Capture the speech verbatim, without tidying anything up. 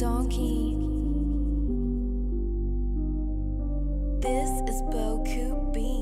donkey. This is Beaucoup Beatz.